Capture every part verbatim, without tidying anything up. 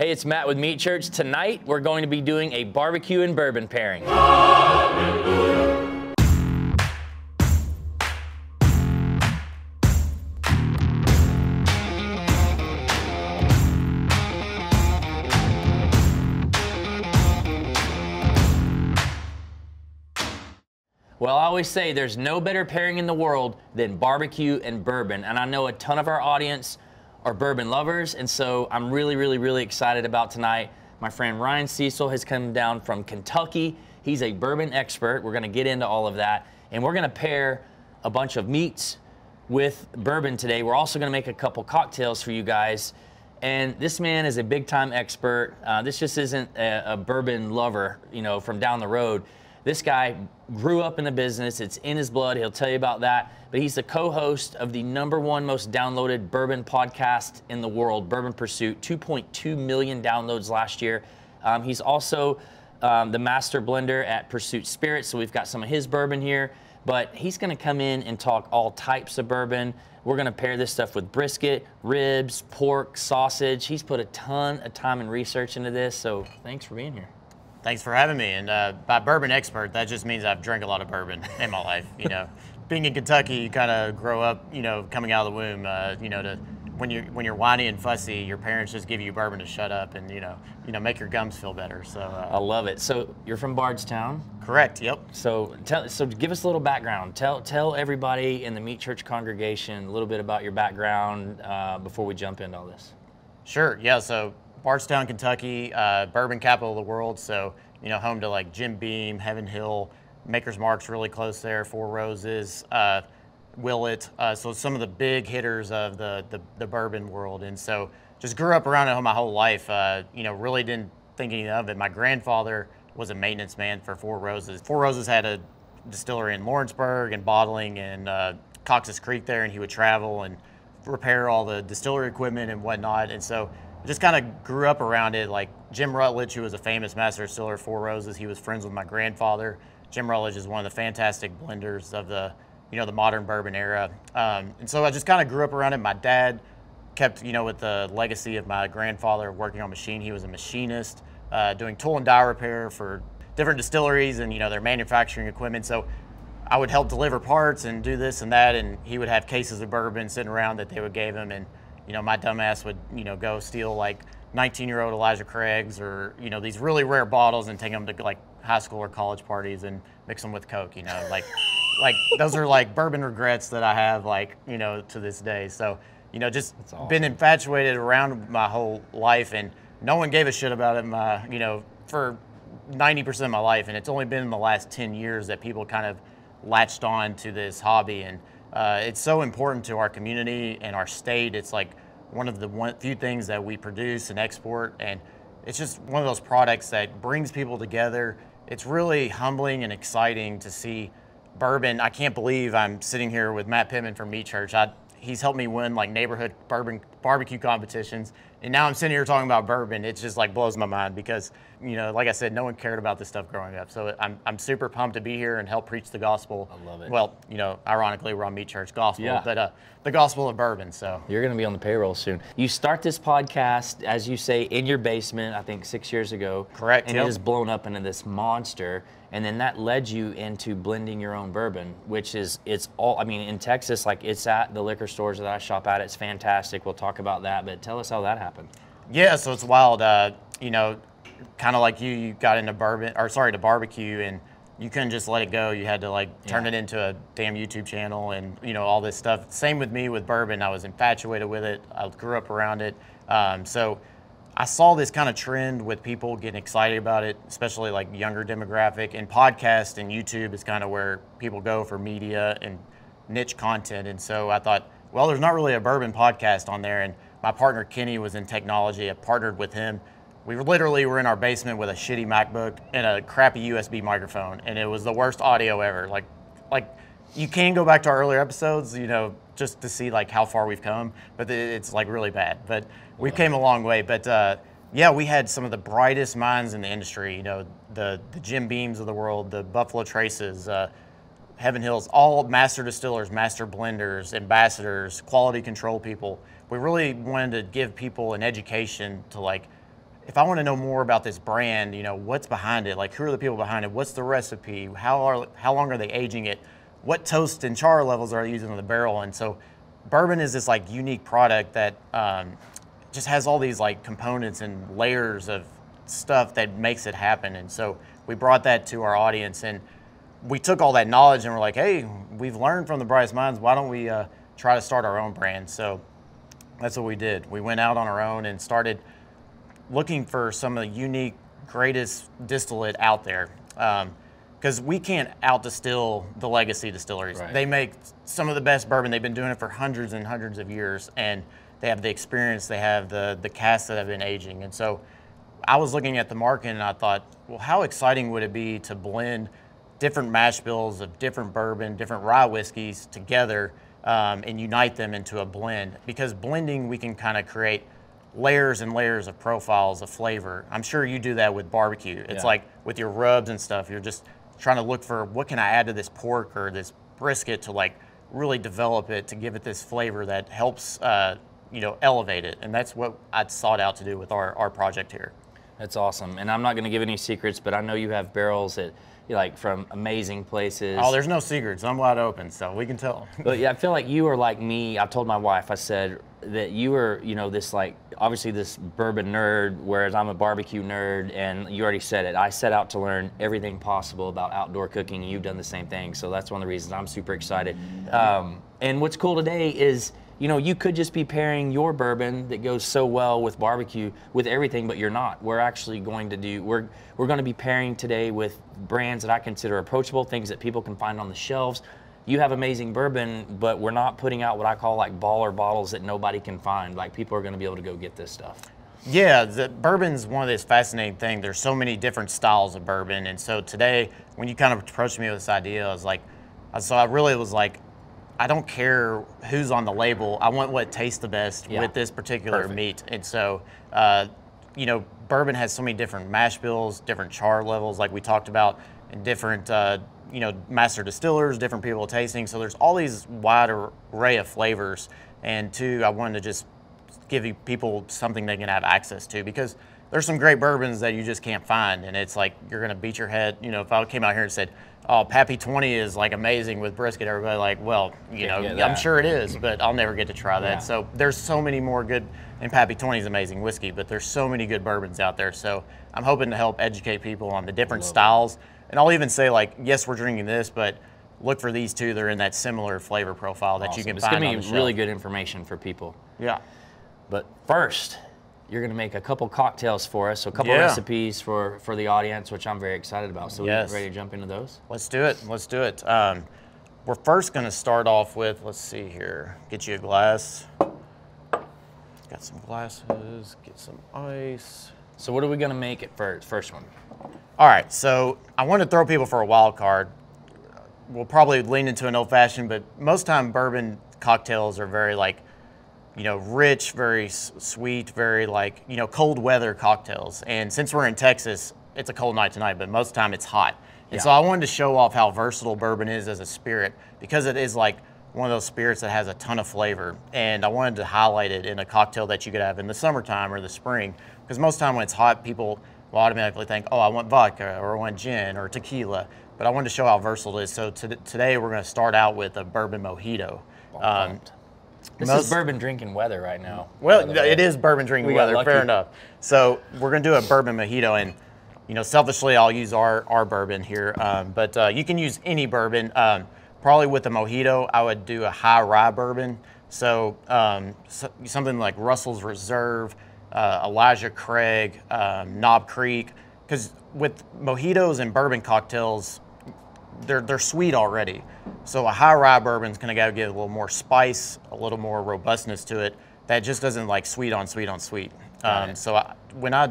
Hey, it's Matt with Meat Church. Tonight, we're going to be doing a barbecue and bourbon pairing. Hallelujah. Well, I always say there's no better pairing in the world than barbecue and bourbon, and I know a ton of our audience are bourbon lovers, and so I'm really, really, really excited about tonight. My friend Ryan Cecil has come down from Kentucky. He's a bourbon expert. We're gonna get into all of that, and we're gonna pair a bunch of meats with bourbon today. We're also gonna make a couple cocktails for you guys, and this man is a big-time expert. Uh, this just isn't a, a bourbon lover, you know, from down the road. This guy grew up in the business. It's in his blood. He'll tell you about that. But he's the co-host of the number one most downloaded bourbon podcast in the world, Bourbon Pursuit, two point two million downloads last year. Um, he's also um, the master blender at Pursuit Spirits, so we've got some of his bourbon here. But he's going to come in and talk all types of bourbon. We're going to pair this stuff with brisket, ribs, pork, sausage. He's put a ton of time and research into this, so thanks for being here. Thanks for having me, and uh, by bourbon expert, that just means I've drank a lot of bourbon in my life, you know. Being in Kentucky, you kind of grow up, you know, coming out of the womb, uh, you know, to, when, you're, when you're whiny and fussy, your parents just give you bourbon to shut up and, you know, you know make your gums feel better, so. Uh, I love it. So you're from Bardstown? Correct, yep. So tell, so give us a little background. Tell, tell everybody in the Meat Church congregation a little bit about your background uh, before we jump into all this. Sure, yeah, so Bardstown, Kentucky, uh, bourbon capital of the world, so you know, home to like Jim Beam, Heaven Hill, Maker's Mark's really close there, Four Roses, uh, Willett, uh, so some of the big hitters of the, the the bourbon world, and so just grew up around it my whole life. Uh, you know, really didn't think anything of it. My grandfather was a maintenance man for Four Roses. Four Roses had a distillery in Lawrenceburg and bottling in uh, Cox's Creek there, and he would travel and repair all the distillery equipment and whatnot, and so just kind of grew up around it. Like Jim Rutledge, who was a famous master distiller of Four Roses, he was friends with my grandfather. Jim Rutledge is one of the fantastic blenders of the, you know, the modern bourbon era. Um, and so I just kind of grew up around it. My dad kept, you know, with the legacy of my grandfather working on machine. He was a machinist, uh, doing tool and die repair for different distilleries and, you know, their manufacturing equipment. So I would help deliver parts and do this and that, and he would have cases of bourbon sitting around that they would give him, and you know, my dumbass would, you know, go steal like nineteen-year-old Elijah Craig's or, you know, these really rare bottles and take them to like high school or college parties and mix them with Coke, you know, like, like those are like bourbon regrets that I have, like, you know, to this day. So, you know, just awesome. Been infatuated around my whole life, and no one gave a shit about it, my, you know, for ninety percent of my life. And it's only been in the last ten years that people kind of latched on to this hobby. And uh, it's so important to our community and our state. It's like one of the one, few things that we produce and export, and it's just one of those products that brings people together. It's really humbling and exciting to see bourbon. I can't believe I'm sitting here with Matt Pittman from Meat Church. I, he's helped me win like neighborhood bourbon barbecue competitions, and now I'm sitting here talking about bourbon. It just like blows my mind because, you know, like I said, no one cared about this stuff growing up. So I'm, I'm super pumped to be here and help preach the gospel. I love it. Well, you know, ironically, we're on Meat Church gospel, yeah. but uh, the gospel of bourbon, so. You're gonna be on the payroll soon. You start this podcast, as you say, in your basement, I think six years ago. Correct. And yep. It has blown up into this monster. And then that led you into blending your own bourbon, which is, it's all, I mean, in Texas, like it's at the liquor stores that I shop at, it's fantastic. We'll talk about that, but tell us how that happened. Yeah, so it's wild. Uh, you know, kind of like you, you got into bourbon, or sorry, to barbecue, and you couldn't just let it go. You had to like turn yeah. it into a damn YouTube channel and, you know, all this stuff. Same with me with bourbon. I was infatuated with it. I grew up around it. Um, so I saw this kind of trend with people getting excited about it, especially like younger demographic, and podcast and YouTube is kind of where people go for media and niche content. And so I thought, well, there's not really a bourbon podcast on there. And my partner Kenny was in technology. I partnered with him. We literally were in our basement with a shitty MacBook and a crappy U S B microphone, and it was the worst audio ever. Like, like you can go back to our earlier episodes, you know, just to see like how far we've come, but it's like really bad. But we came a long way. But uh, yeah, we had some of the brightest minds in the industry. You know, the the Jim Beams of the world, the Buffalo Traces, uh, Heaven Hills, all master distillers, master blenders, ambassadors, quality control people. We really wanted to give people an education to like if I want to know more about this brand, you know, what's behind it? Like, who are the people behind it? What's the recipe? How are how long are they aging it? What toast and char levels are they using in the barrel? And so bourbon is this like unique product that um, just has all these like components and layers of stuff that makes it happen. And so we brought that to our audience, and we took all that knowledge and we're like, hey, we've learned from the brightest minds. Why don't we uh, try to start our own brand? So that's what we did. We went out on our own and started looking for some of the unique, greatest distillate out there. Um, because we can't out distill the legacy distilleries. Right. They make some of the best bourbon. They've been doing it for hundreds and hundreds of years, and they have the experience, they have the, the casks that have been aging. And so I was looking at the market and I thought, well, how exciting would it be to blend different mash bills of different bourbon, different rye whiskeys together um, and unite them into a blend? Because blending, we can kind of create layers and layers of profiles of flavor. I'm sure you do that with barbecue. It's yeah. like with your rubs and stuff, you're just trying to look for what can I add to this pork or this brisket to like really develop it, to give it this flavor that helps uh, you know, elevate it. And that's what I sought out to do with our, our project here. That's awesome. And I'm not gonna give any secrets, but I know you have barrels that you like from amazing places. Oh, there's no secrets, I'm wide open, so we can tell. But yeah, I feel like you are like me. I told my wife, I said that you were, you know, this like, obviously this bourbon nerd, whereas I'm a barbecue nerd, and you already said it. I set out to learn everything possible about outdoor cooking, and you've done the same thing. So that's one of the reasons I'm super excited. Um, and what's cool today is, you know, you could just be pairing your bourbon that goes so well with barbecue with everything, but you're not. We're actually going to do, we're we're going to be pairing today with brands that I consider approachable, things that people can find on the shelves. You have amazing bourbon, but we're not putting out what I call like baller bottles that nobody can find. Like, people are going to be able to go get this stuff. Yeah, the bourbon's one of those fascinating things. There's so many different styles of bourbon. And so today, when you kind of approached me with this idea, I was like, so I really was like, I don't care who's on the label. I want what tastes the best yeah. with this particular Perfect. meat. And so, uh, you know, bourbon has so many different mash bills, different char levels, like we talked about, and different, uh, you know, master distillers, different people tasting. So there's all these wide array of flavors. And two, I wanted to just give people something they can have access to, because there's some great bourbons that you just can't find. And it's like, you're gonna beat your head. You know, if I came out here and said, oh, Pappy twenty is like amazing with brisket, everybody like, well, you know, I'm sure it is, but I'll never get to try that. Yeah. So there's so many more good, and Pappy twenty is amazing whiskey, but there's so many good bourbons out there. So I'm hoping to help educate people on the different styles. And I'll even say like, yes, we're drinking this, but look for these two. They're in that similar flavor profile that you can find on the shelf. It's gonna be really good information for people. Yeah. But first, you're gonna make a couple cocktails for us, so a couple yeah. recipes for, for the audience, which I'm very excited about. So yes. we're ready to jump into those? Let's do it, let's do it. Um, we're first gonna start off with, let's see here, get you a glass. Got some glasses, get some ice. So what are we gonna make at first, first one? All right, so I wanna throw people for a wild card. We'll probably lean into an old fashioned, but most time bourbon cocktails are very like, you know, rich, very sweet, very like, you know, cold weather cocktails. And since we're in Texas, it's a cold night tonight, but most of the time it's hot. And yeah. so I wanted to show off how versatile bourbon is as a spirit, because it is like one of those spirits that has a ton of flavor. And I wanted to highlight it in a cocktail that you could have in the summertime or the spring, because most of the time when it's hot, people will automatically think, oh, I want vodka or I want gin or tequila. But I wanted to show how versatile it is. So to today we're gonna start out with a bourbon mojito. Um, This Most, is bourbon drinking weather right now. Well, it is bourbon drinking we weather, fair enough. So we're gonna do a bourbon mojito, and you know, selfishly I'll use our, our bourbon here, um, but uh, you can use any bourbon. Um, probably with a mojito, I would do a high rye bourbon. So, um, so something like Russell's Reserve, uh, Elijah Craig, um, Knob Creek, because with mojitos and bourbon cocktails, They're, they're sweet already. So a high rye bourbon's gonna go give a little more spice, a little more robustness to it. That just doesn't like sweet on sweet on sweet. Um, right. So I, when I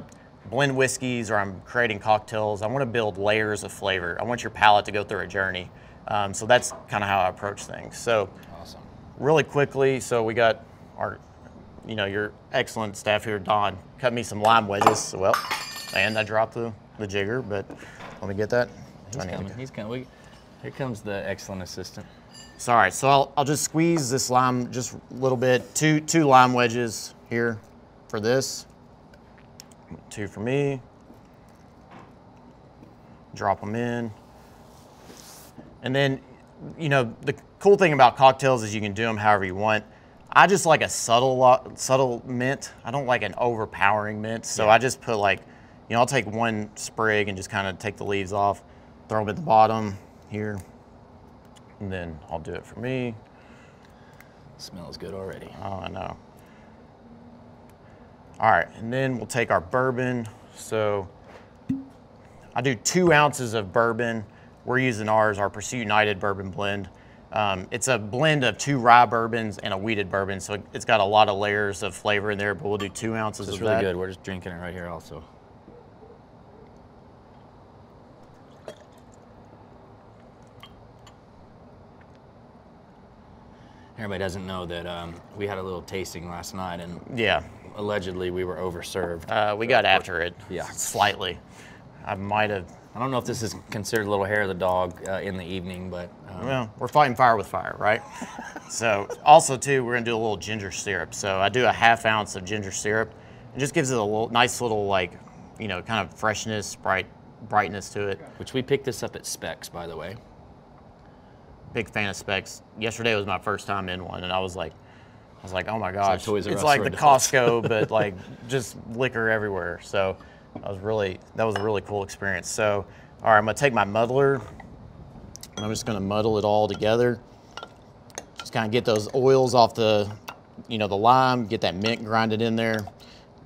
blend whiskeys or I'm creating cocktails, I wanna build layers of flavor. I want your palate to go through a journey. Um, so that's kind of how I approach things. So awesome. Really quickly, so we got our, you know, your excellent staff here, Don, cut me some lime wedges. Well, and I dropped the, the jigger, but let me get that. He's coming, he's coming. We, here comes the excellent assistant. Sorry, so I'll, I'll just squeeze this lime just a little bit. Two two lime wedges here for this. two for me. Drop them in. And then, you know, the cool thing about cocktails is you can do them however you want. I just like a subtle subtle mint. I don't like an overpowering mint. So yeah. I just put like, you know, I'll take one sprig and just kind of take the leaves off, throw them at the bottom here, and then I'll do it for me. Smells good already. Oh, I know. All right, and then we'll take our bourbon. So I do two ounces of bourbon. We're using ours, our Pursuit United bourbon blend. Um, it's a blend of two rye bourbons and a wheated bourbon, so it's got a lot of layers of flavor in there, but we'll do two ounces of that. It's really good. We're just drinking it right here also. Everybody doesn't know that um, we had a little tasting last night, and yeah, allegedly we were overserved. Uh, we got after it, yeah, slightly. I might have. I don't know if this is considered a little hair of the dog uh, in the evening, but um, well, we're fighting fire with fire, right? So also too, we're gonna do a little ginger syrup. So I do a half ounce of ginger syrup. It just gives it a little nice little like, you know, kind of freshness, bright brightness to it. Which we picked this up at Specs, by the way. Big fan of Specs. Yesterday was my first time in one, and I was like, I was like, oh my gosh, it's like, it's like the Costco, but like just liquor everywhere. So I was really, that was a really cool experience. So, all right, I'm gonna take my muddler, and I'm just gonna muddle it all together. Just kind of get those oils off the, you know, the lime, get that mint grinded in there,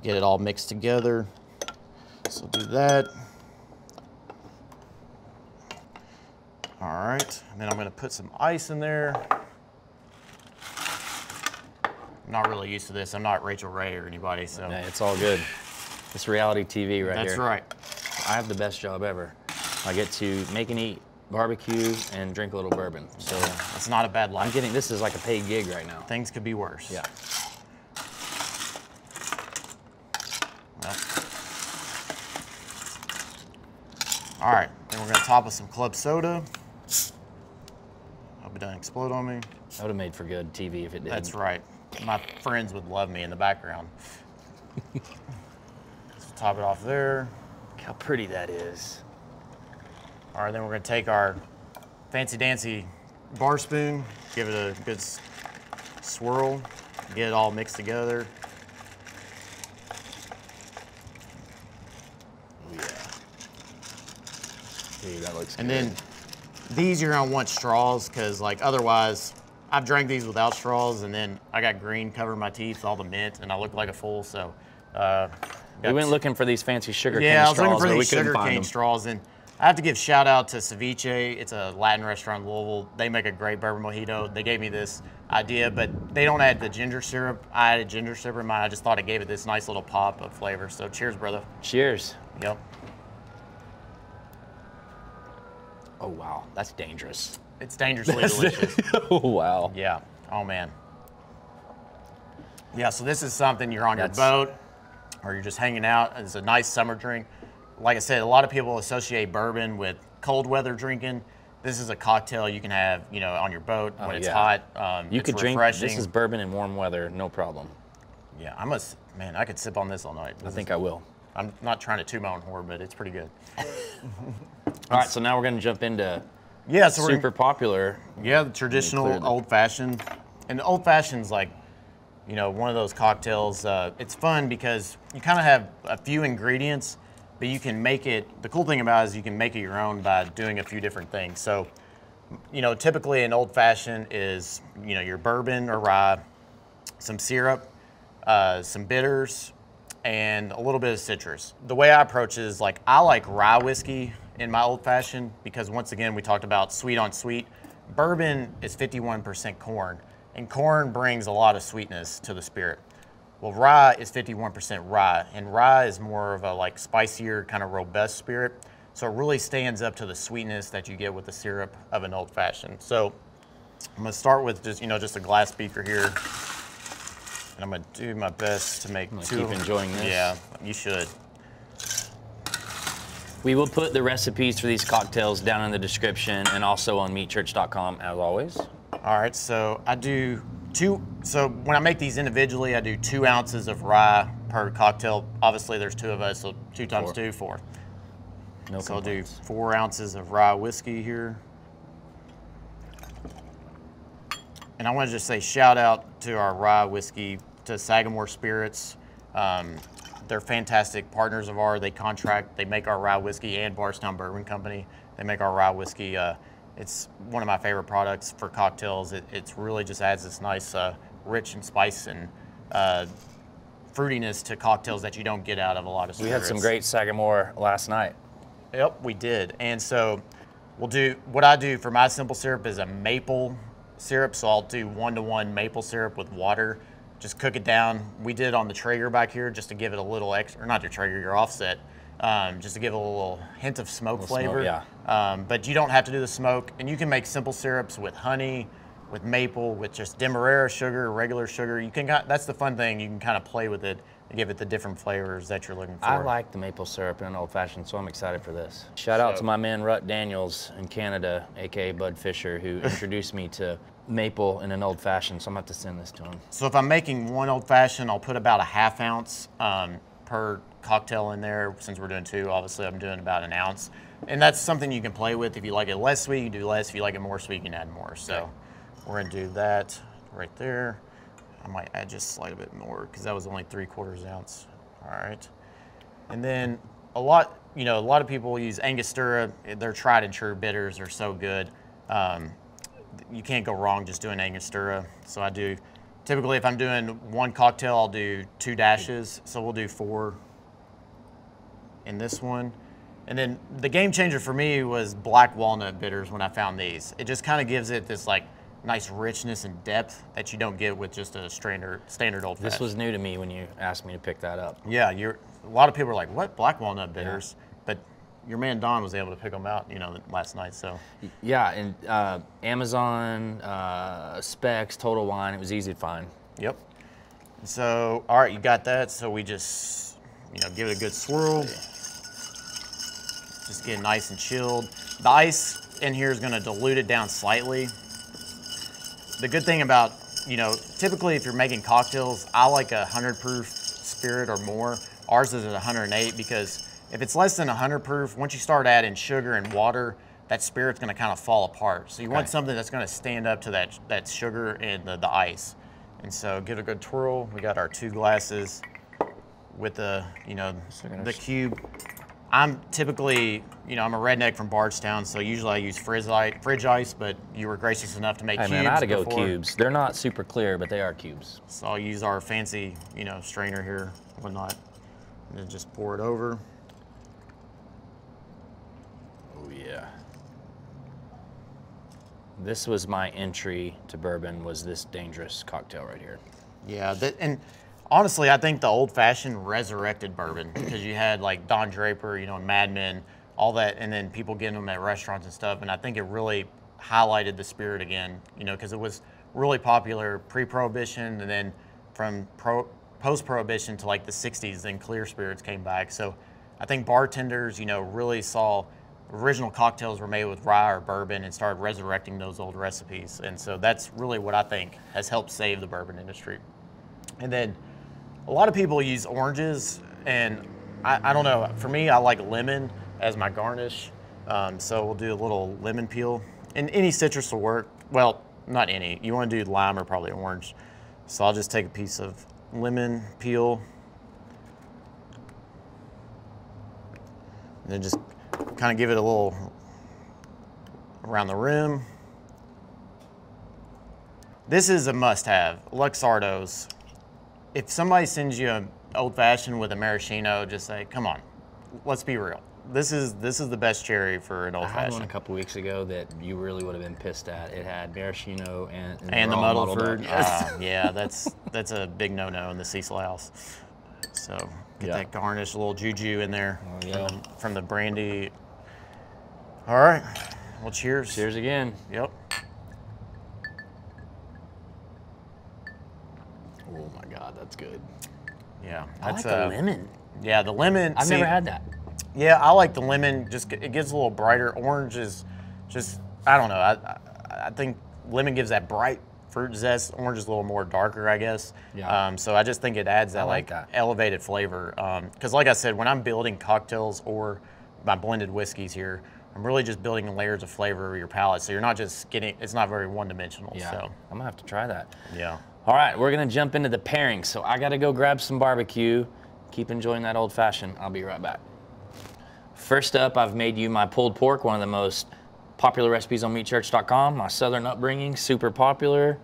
get it all mixed together. So do that. All right, and then I'm gonna put some ice in there. I'm not really used to this. I'm not Rachel Ray or anybody, so. Yeah, it's all good. It's reality T V right here. That's right. I have the best job ever. I get to make and eat, barbecue, and drink a little bourbon. So that's not a bad life. I'm getting, this is like a paid gig right now. Things could be worse. Yeah. Well. All right, then we're gonna top with some club soda. Hope it doesn't explode on me. That would've made for good T V if it didn't. That's right. My friends would love me in the background. Top it off there. Look how pretty that is. All right, then we're gonna take our fancy dancy bar spoon, give it a good swirl, get it all mixed together. Yeah. Hey, that looks and good. And then these you're gonna want straws, because like otherwise, I've drank these without straws, and then I got green covering my teeth, all the mint, and I look like a fool, so. Uh, We went looking for these fancy sugar cane straws. Yeah, I was straws, looking for these sugar cane straws, and I have to give shout out to Ceviche. It's a Latin restaurant in Louisville. They make a great bourbon mojito. They gave me this idea, but they don't add the ginger syrup. I added ginger syrup in mine. I just thought it gave it this nice little pop of flavor. So cheers, brother. Cheers. Yep. Oh wow, that's dangerous. It's dangerously that's delicious. Oh wow. Yeah. Oh man. Yeah. So this is something you're on that's, your boat, or you're just hanging out. It's a nice summer drink. Like I said, a lot of people associate bourbon with cold weather drinking. This is a cocktail you can have, you know, on your boat when oh, it's yeah. hot. Um, you it's could refreshing. drink. This is bourbon in warm weather, no problem. Yeah, I must. Man, I could sip on this all night. This I think is, I will. I'm not trying to toot my own horn, but it's pretty good. All right, so now we're going to jump into. Yeah, so super we're, popular. Yeah, the traditional old fashioned, and the old fashioned's like. You know, one of those cocktails, uh, it's fun because you kind of have a few ingredients, but you can make it, the cool thing about it is you can make it your own by doing a few different things. So, you know, typically an old fashioned is, you know, your bourbon or rye, some syrup, uh, some bitters, and a little bit of citrus. The way I approach it is like, I like rye whiskey in my old fashioned because once again, we talked about sweet on sweet. Bourbon is fifty-one percent corn. And corn brings a lot of sweetness to the spirit. Well, rye is fifty-one percent rye, and rye is more of a like spicier, kind of robust spirit. So it really stands up to the sweetness that you get with the syrup of an old fashioned. So I'm gonna start with just, you know, just a glass beaker here. And I'm gonna do my best to make two. Keep enjoying this. Yeah, you should. We will put the recipes for these cocktails down in the description and also on meat church dot com as always. All right, so I do two, so when I make these individually, I do two ounces of rye per cocktail. Obviously, there's two of us, so two times four. two, four. No so complaints. I'll do four ounces of rye whiskey here. And I want to just say shout out to our rye whiskey, to Sagamore Spirits. Um, they're fantastic partners of ours. They contract, they make our rye whiskey, and Bardstown Bourbon Company. They make our rye whiskey. Uh, it's one of my favorite products for cocktails. It it's really just adds this nice uh, rich and spice and uh, fruitiness to cocktails that you don't get out of a lot of spirits. We had some great Sagamore last night. Yep, we did. And so we'll do, what I do for my simple syrup is a maple syrup, so I'll do one-to-one maple syrup with water. Just cook it down. We did on the Traeger back here just to give it a little extra, or not your Traeger, your offset, um, just to give it a little hint of smoke flavor. Smoke, yeah. Um, but you don't have to do the smoke, and you can make simple syrups with honey, with maple, with just demerara sugar, regular sugar. You can, that's the fun thing. You can kind of play with it and give it the different flavors that you're looking for. I like the maple syrup in an Old Fashioned, so I'm excited for this. Shout so. out to my man Rut Daniels in Canada, A K A Bud Fisher, who introduced me to maple in an Old Fashioned, so I'm gonna have to send this to him. So if I'm making one Old Fashioned, I'll put about a half ounce um, per cocktail in there. Since we're doing two, obviously I'm doing about an ounce. And that's something you can play with. If you like it less sweet, you do less. If you like it more sweet, you can add more. So. Okay. We're gonna do that right there. I might add just a slight bit more because that was only three quarters ounce. All right. And then a lot, you know, a lot of people use Angostura. They're tried and true bitters. They're so good. Um, you can't go wrong just doing Angostura. So I do, typically if I'm doing one cocktail, I'll do two dashes. So we'll do four in this one. And then the game changer for me was black walnut bitters when I found these. It just kind of gives it this like, nice richness and depth that you don't get with just a standard, standard Old Fashioned. This was new to me when you asked me to pick that up. Yeah, you're, a lot of people are like, what, black walnut bitters? Yeah. But your man Don was able to pick them out, you know, last night, so. Yeah, and uh, Amazon, uh, Specs, Total Wine, it was easy to find. Yep. So, all right, you got that. So we just, you know, give it a good swirl. Just get nice and chilled. The ice in here is gonna dilute it down slightly. The good thing about, you know, typically if you're making cocktails, I like a one hundred proof spirit or more. Ours is at one hundred eight because if it's less than one hundred proof, once you start adding sugar and water, that spirit's gonna kind of fall apart. So you okay. want something that's gonna stand up to that, that sugar and the, the ice. And so give it a good twirl. We got our two glasses with the, you know, the cube. I'm typically, you know, I'm a redneck from Bardstown, so usually I use frizz ice, fridge ice, but you were gracious enough to make hey, cubes. Man, I gotta go cubes. They're not super clear, but they are cubes. So I'll use our fancy, you know, strainer here, whatnot, and then just pour it over. Oh yeah. This was my entry to bourbon, was this dangerous cocktail right here. Yeah, that, and. Honestly, I think the Old Fashioned resurrected bourbon because you had like Don Draper, you know, Mad Men, all that, and then people getting them at restaurants and stuff. And I think it really highlighted the spirit again, you know, because it was really popular pre-Prohibition, and then from pro, post-Prohibition to like the sixties, then clear spirits came back. So I think bartenders, you know, really saw original cocktails were made with rye or bourbon and started resurrecting those old recipes. And so that's really what I think has helped save the bourbon industry. And then a lot of people use oranges, and I, I don't know, for me, I like lemon as my garnish. Um, so we'll do a little lemon peel. And any citrus will work. Well, not any. You want to do lime or probably orange. So I'll just take a piece of lemon peel. And then just kind of give it a little around the rim. This is a must-have, Luxardo's. If somebody sends you an Old Fashioned with a maraschino, just say, come on, let's be real. This is this is the best cherry for an Old Fashioned. I had one a couple weeks ago that you really would have been pissed at. It had maraschino and and, and the Muddleford. Yes. Uh, yeah, that's that's a big no-no in the Cecil house. So get yeah. that garnish, a little juju in there oh, yeah. from, from the brandy. All right, well, cheers. Cheers again. Yep. Oh my God, that's good. Yeah, that's, I like the uh, lemon. Yeah, the lemon. I've see, never had that. Yeah, I like the lemon. Just it gives a little brighter. Orange is just I don't know. I I, I think lemon gives that bright fruit zest. Orange is a little more darker, I guess. Yeah. Um, so I just think it adds that like, like that. elevated flavor. Um, Cause like I said, when I'm building cocktails or my blended whiskeys here, I'm really just building layers of flavor over your palate. So you're not just getting, it's not very one dimensional. Yeah. So I'm gonna have to try that. Yeah. All right, we're gonna jump into the pairing. So I gotta go grab some barbecue. Keep enjoying that old fashioned. I'll be right back. First up, I've made you my pulled pork, one of the most popular recipes on meat church dot com. My southern upbringing, super popular.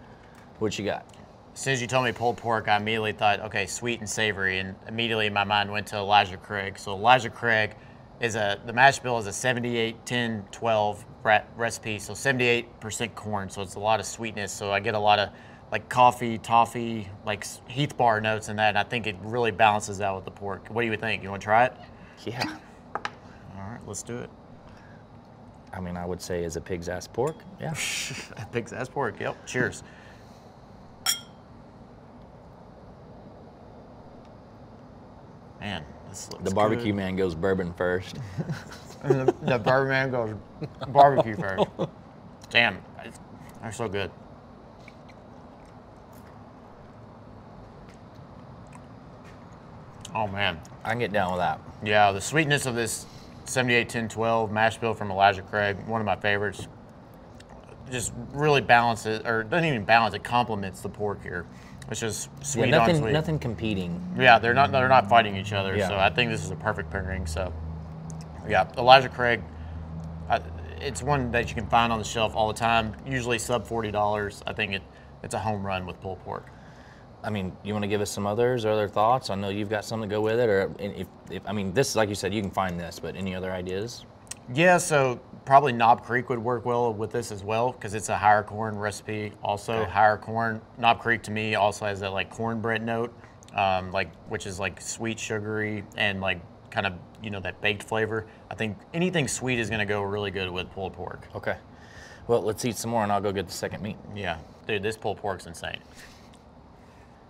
What you got? As soon as you told me pulled pork, I immediately thought, okay, sweet and savory. And immediately my mind went to Elijah Craig. So Elijah Craig is a, the mash bill is a seventy-eight, ten, twelve recipe. So seventy-eight percent corn. So it's a lot of sweetness. So I get a lot of like coffee, toffee, like Heath Bar notes in that. And I think it really balances out with the pork. What do you think? You want to try it? Yeah. All right, let's do it. I mean, I would say is a pig's ass pork. Yeah. A pig's ass pork, yep. Cheers. Man, this looks The barbecue good. man goes bourbon first. the, the bourbon man goes barbecue first. Damn, they're so good. Oh man. I can get down with that. Yeah, the sweetness of this seventy-eight, ten, twelve mash bill from Elijah Craig, one of my favorites. Just really balances, or doesn't even balance, it complements the pork here. It's just sweet yeah, nothing, on sweet. Nothing competing. Yeah, they're not they're not fighting each other, yeah. So I think this is a perfect pairing. So yeah, Elijah Craig, I, it's one that you can find on the shelf all the time, usually sub forty dollars. I think it, it's a home run with pulled pork. I mean, you want to give us some others or other thoughts? I know you've got something to go with it, or if, if I mean, this, like you said, you can find this, but any other ideas? Yeah, so probably Knob Creek would work well with this as well, because it's a higher corn recipe, also okay. higher corn. Knob Creek to me also has that like cornbread note, um, like which is like sweet, sugary, and like kind of, you know, that baked flavor. I think anything sweet is gonna go really good with pulled pork. Okay, well, let's eat some more and I'll go get the second meat. Yeah, dude, this pulled pork's insane.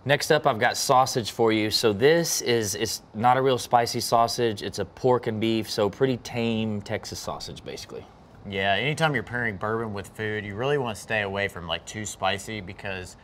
Next up, I've got sausage for you. So this is, it's not a real spicy sausage. It's a pork and beef, so pretty tame Texas sausage, basically. Yeah, anytime you're pairing bourbon with food, you really want to stay away from like too spicy because,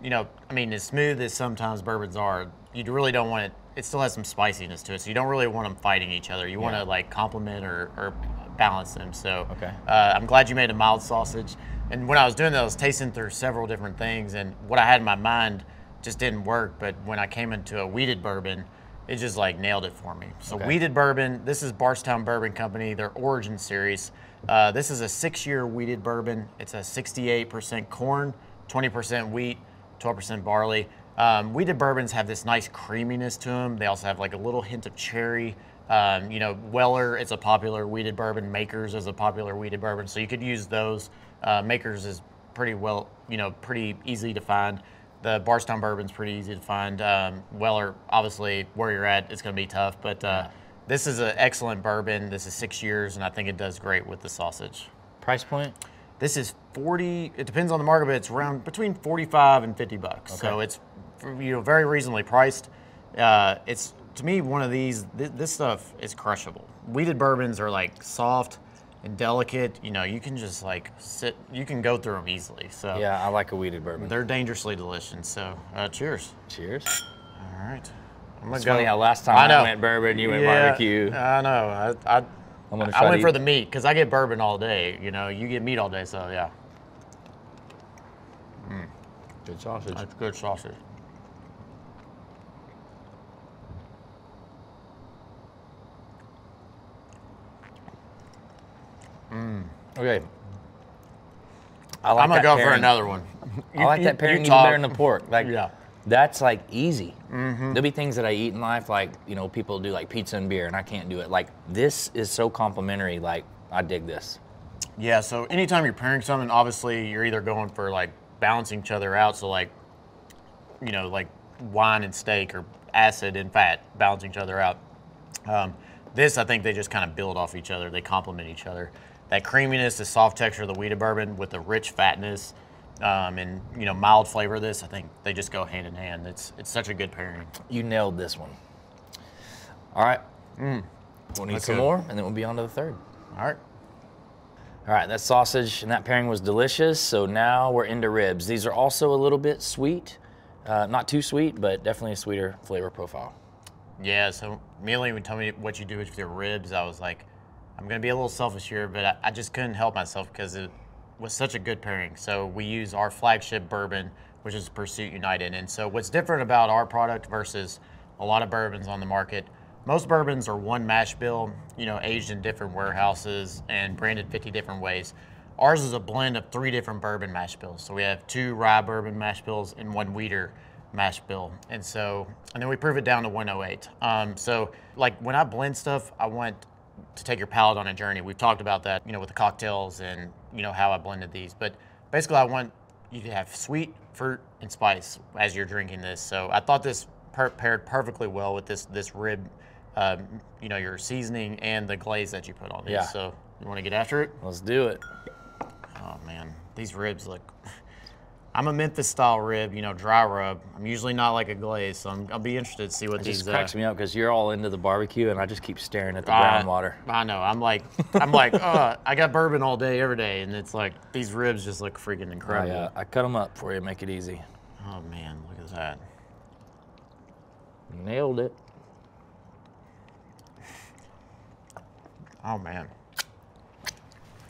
you know, I mean, as smooth as sometimes bourbons are, you really don't want it, it still has some spiciness to it, so you don't really want them fighting each other. You want yeah. to like complement or, or balance them. So okay. uh, I'm glad you made a mild sausage. And when I was doing that, I was tasting through several different things, and what I had in my mind just didn't work, but when I came into a wheated bourbon, it just like nailed it for me. So okay. wheated bourbon, this is Bardstown Bourbon Company, their origin series. Uh, this is a six year wheated bourbon. It's a sixty-eight percent corn, twenty percent wheat, twelve percent barley. Um, wheated bourbons have this nice creaminess to them. They also have like a little hint of cherry. Um, you know, Weller, it's a popular wheated bourbon. Maker's is a popular wheated bourbon. So you could use those. Uh, Maker's is pretty well, you know, pretty easy to find. The Bardstown bourbon's pretty easy to find. Um, Weller, obviously, where you're at, it's gonna be tough, but uh, this is an excellent bourbon. This is six years, and I think it does great with the sausage. Price point? This is forty, it depends on the market, but it's around between forty-five and fifty bucks. Okay. So it's, you know, very reasonably priced. Uh, it's, to me, one of these, th this stuff is crushable. Wheated bourbons are like soft and delicate, you know, you can just like sit, you can go through them easily, so. Yeah, I like a wheated bourbon. They're dangerously delicious, so uh, cheers. Cheers. All right. I'm gonna it's go. funny how last time I, I went bourbon, you went yeah, barbecue. I know, I, I, I'm gonna try I went for eat. the meat, because I get bourbon all day, you know, you get meat all day, so yeah. Mm. Good sausage. That's good sausage. Mm. Okay. I like I'm gonna that go pairing. for another one. You, I like you, that pairing even better than the pork. Like, yeah. That's like easy. Mm-hmm. There'll be things that I eat in life, like, you know, people do like pizza and beer, and I can't do it. Like, this is so complimentary. Like, I dig this. Yeah. So anytime you're pairing something, obviously you're either going for like balancing each other out. So like, you know, like wine and steak, or acid and fat, balancing each other out. Um, this, I think, they just kind of build off each other. They complement each other. That creaminess, the soft texture of the wheated bourbon with the rich fatness, um, and, you know, mild flavor of this, I think they just go hand in hand. It's it's such a good pairing. You nailed this one. All right, mm. we'll need That's some good. more, and then we'll be on to the third. All right. All right, that sausage and that pairing was delicious, so now we're into ribs. These are also a little bit sweet, uh, not too sweet, but definitely a sweeter flavor profile. Yeah, so immediately when you tell me what you do with your ribs, I was like, I'm gonna be a little selfish here, but I, I just couldn't help myself because it was such a good pairing. So we use our flagship bourbon, which is Pursuit United. And so what's different about our product versus a lot of bourbons on the market, most bourbons are one mash bill, you know, aged in different warehouses and branded fifty different ways. Ours is a blend of three different bourbon mash bills. So we have two rye bourbon mash bills and one wheater mash bill. And so, and then we prove it down to one oh eight. Um, so like when I blend stuff, I want to take your palate on a journey. We've talked about that, you know, with the cocktails and, you know, how I blended these. But basically I want you to have sweet, fruit, and spice as you're drinking this. So I thought this per paired perfectly well with this this rib, um, you know, your seasoning and the glaze that you put on these. Yeah. So you want to get after it? Let's do it. Oh man, these ribs look. I'm a Memphis style rib, you know, dry rub. I'm usually not like a glaze, so I'm, I'll be interested to see what it these. Just cracks uh, me up because you're all into the barbecue, and I just keep staring at the I, brown water. I know. I'm like, I'm like, uh, I got bourbon all day, every day, and it's like these ribs just look freaking incredible. Yeah, I, I cut them up for you, make it easy. Oh man, look at that. Nailed it. Oh man,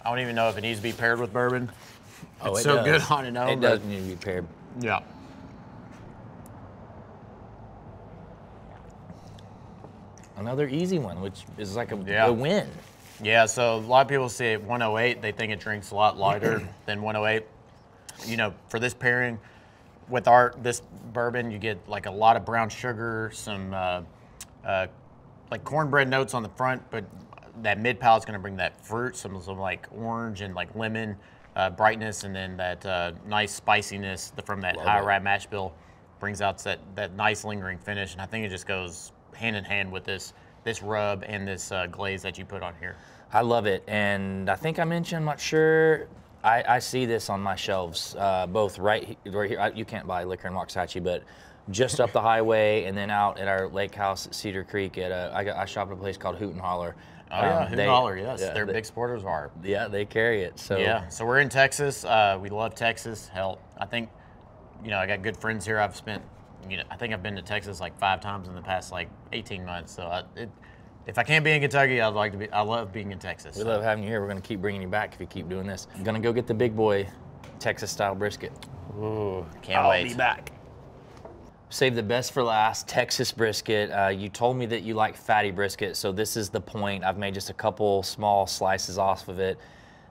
I don't even know if it needs to be paired with bourbon. Oh, it's it so does. Good on and over. It does need to be paired. Yeah. Another easy one, which is like a, yeah. a win. Yeah, so a lot of people see it one oh eight, they think it drinks a lot lighter than one oh eight. You know, for this pairing, with our this bourbon, you get like a lot of brown sugar, some uh, uh, like cornbread notes on the front, but that mid palate's gonna bring that fruit, some, some like orange and like lemon. Uh, brightness, and then that uh, nice spiciness from that Love high it. Rye mash bill brings out that, that nice lingering finish, and I think it just goes hand in hand with this this rub and this uh, glaze that you put on here. I love it, and I think I mentioned, I'm not sure, I, I see this on my shelves, uh, both right, right here, I, you can't buy liquor in Waxahachie, but just up the highway and then out at our lake house at Cedar Creek, at a, I, got, I shop at a place called Hoot and Holler. Oh um, yeah, Hoot and Holler, yes. Yeah, They're they, big supporters of our. Yeah, they carry it. So yeah, so we're in Texas. Uh, we love Texas. Hell, I think, you know, I got good friends here. I've spent, you know, I think I've been to Texas like five times in the past like eighteen months. So I, it, if I can't be in Kentucky, I'd like to be. I love being in Texas. We so. love having you here. We're gonna keep bringing you back if you keep doing this. I'm gonna go get the big boy, Texas style brisket. Ooh, can't I'll wait. I'll be back. Save the best for last, Texas brisket. Uh, you told me that you like fatty brisket, so this is the point. I've made just a couple small slices off of it.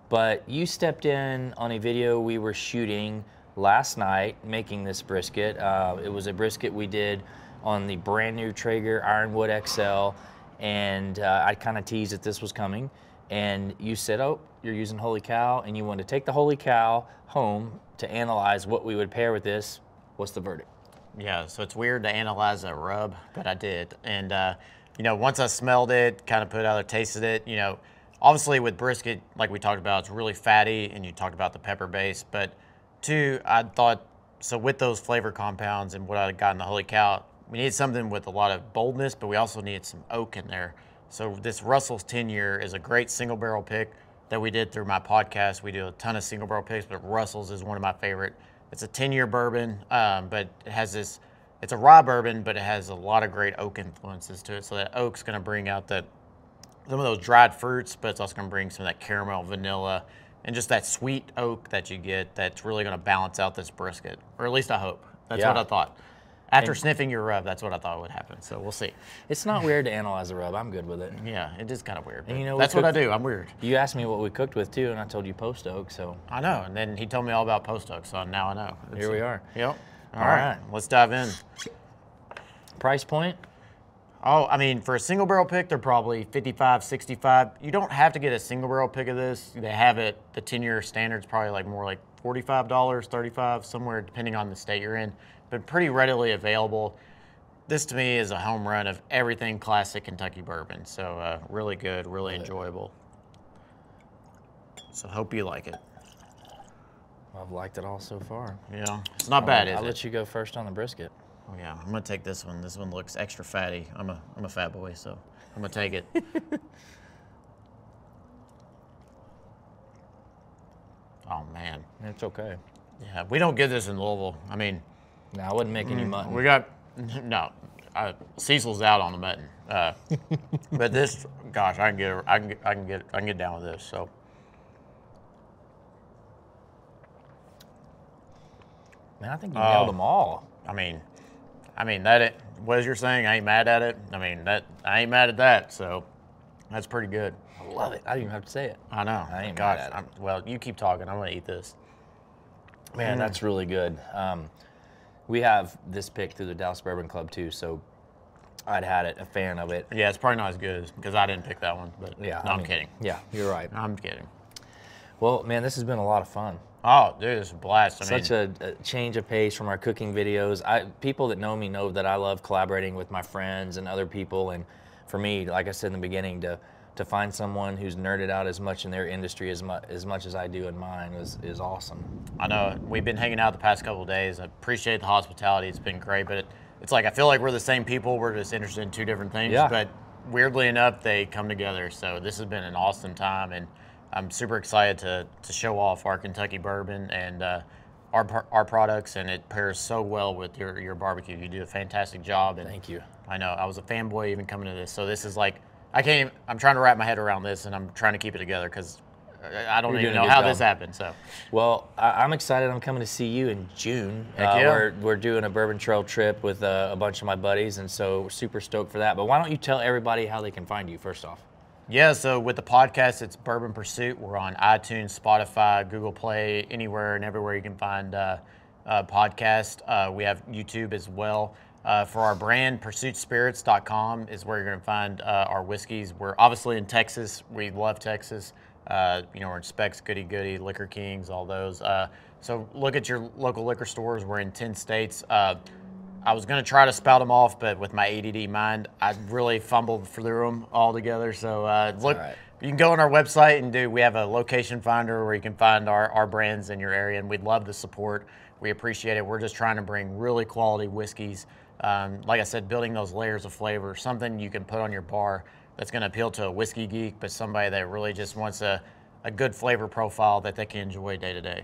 But you stepped in on a video we were shooting last night making this brisket. Uh, it was a brisket we did on the brand new Traeger Ironwood X L, and uh, I kind of teased that this was coming. And you said, oh, you're using Holy Cow, and you wanted to take the Holy Cow home to analyze what we would pair with this. What's the verdict? Yeah, so it's weird to analyze that rub, but I did. And, uh, you know, once I smelled it, kind of put it out there, tasted it, you know, obviously with brisket, like we talked about, it's really fatty, and you talked about the pepper base. But two, I thought, so with those flavor compounds and what I got in the Holy Cow, we needed something with a lot of boldness, but we also needed some oak in there. So this Russell's ten year is a great single barrel pick that we did through my podcast. We do a ton of single barrel picks, but Russell's is one of my favorite. It's a ten year bourbon, um, but it has this, it's a rye bourbon, but it has a lot of great oak influences to it. So that oak's gonna bring out that, some of those dried fruits, but it's also gonna bring some of that caramel, vanilla, and just that sweet oak that you get that's really gonna balance out this brisket, or at least I hope. That's yeah. what I thought. After and sniffing your rub, that's what I thought would happen, so we'll see. It's not weird to analyze a rub, I'm good with it. Yeah, it is kind of weird, and you know, that's what I do, I'm weird. You asked me what we cooked with too, and I told you post oak, so. I know, and then he told me all about post oak, so now I know. It's Here we are. Yep, all, all right. right, let's dive in. Price point? Oh, I mean, for a single barrel pick, they're probably fifty-five, sixty-five. You don't have to get a single barrel pick of this. They have it, the ten year standard's probably like more like forty-five, thirty-five, somewhere depending on the state you're in. But pretty readily available. This to me is a home run of everything classic Kentucky bourbon. So uh, really good, really good. enjoyable. So hope you like it. I've liked it all so far. Yeah, it's not bad, is it? I'll let you go first on the brisket. Oh yeah, I'm gonna take this one. This one looks extra fatty. I'm a, I'm a fat boy, so I'm gonna take it. Oh man, it's okay. Yeah, we don't get this in Louisville. I mean, no, I wouldn't make any mutton. We got no. I, Cecil's out on the mutton, uh, but this, gosh, I can get, I can, I can get, I can get down with this. So. Man, I think you nailed uh, them all. I mean, I mean that. Wes, you're saying I ain't mad at it. I mean that. I ain't mad at that. So, that's pretty good. I love it. I didn't even have to say it. I know. I ain't gosh, mad at it. I'm, well, you keep talking. I'm gonna eat this. Man, mm. that's really good. Um, we have this pick through the Dallas Bourbon Club too, so I'd had it, a fan of it. Yeah, it's probably not as good as, because I didn't pick that one. But yeah, no, I I'm mean, kidding. Yeah, you're right. I'm kidding. Well, man, this has been a lot of fun. Oh, dude, it's a blast. I Such mean, a, a change of pace from our cooking videos. I, people that know me know that I love collaborating with my friends and other people. And for me, like I said in the beginning, to to find someone who's nerded out as much in their industry as, mu as much as I do in mine is, is awesome. I know. We've been hanging out the past couple of days. I appreciate the hospitality. It's been great. But it, it's like I feel like we're the same people. We're just interested in two different things. Yeah. But weirdly enough, they come together. So this has been an awesome time. And I'm super excited to, to show off our Kentucky bourbon and uh, our our products, and it pairs so well with your, your barbecue. You do a fantastic job. And thank you. I know, I was a fanboy even coming to this, so this is like, I can't even, I'm trying to wrap my head around this, and I'm trying to keep it together because I don't You're even know how job. This happened. So, well, I, I'm excited. I'm coming to see you in June. Heck yeah. uh, we're, we're doing a bourbon trail trip with uh, a bunch of my buddies, and so we're super stoked for that. But why don't you tell everybody how they can find you first off? Yeah, so with the podcast, it's Bourbon Pursuit. We're on iTunes, Spotify, Google Play, anywhere and everywhere you can find uh, a podcast. Uh, we have YouTube as well. Uh, for our brand, pursuit spirits dot com is where you're going to find uh, our whiskeys. We're obviously in Texas. We love Texas. Uh, you know, we're in Specs, Goody Goody, Liquor Kings, all those. Uh, so look at your local liquor stores. We're in ten states. Uh, I was going to try to spout them off, but with my A D D mind, I really fumbled through them all together. So uh, look, right. you can go on our website and do, we have a location finder where you can find our, our brands in your area, and we'd love the support. We appreciate it. We're just trying to bring really quality whiskeys. Um, like I said, building those layers of flavor, something you can put on your bar that's going to appeal to a whiskey geek, but somebody that really just wants a, a good flavor profile that they can enjoy day to day.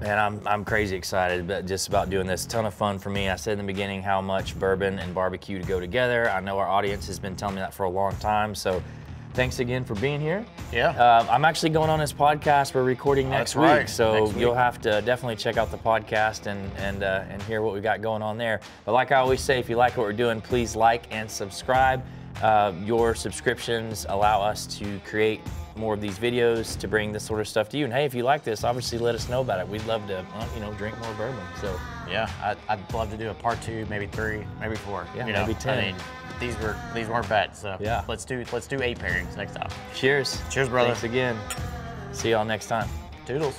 Man, I'm, I'm crazy excited but just about doing this. Ton of fun for me. I said in the beginning how much bourbon and barbecue to go together. I know our audience has been telling me that for a long time, so thanks again for being here. Yeah. Uh, I'm actually going on this podcast. We're recording next That's week, right. so next week. You'll have to definitely check out the podcast and, and, uh, and hear what we got going on there. But like I always say, if you like what we're doing, please like and subscribe. Uh, your subscriptions allow us to create more of these videos to bring this sort of stuff to you. And hey, if you like this, obviously let us know about it. We'd love to, you know, drink more bourbon. So yeah, I'd, I'd love to do a part two, maybe three, maybe four. Yeah, you know, maybe ten. I mean, these were these weren't bad. So yeah, let's do let's do eight pairings next time. Cheers. Cheers, brother. Thanks again. See y'all next time. Toodles.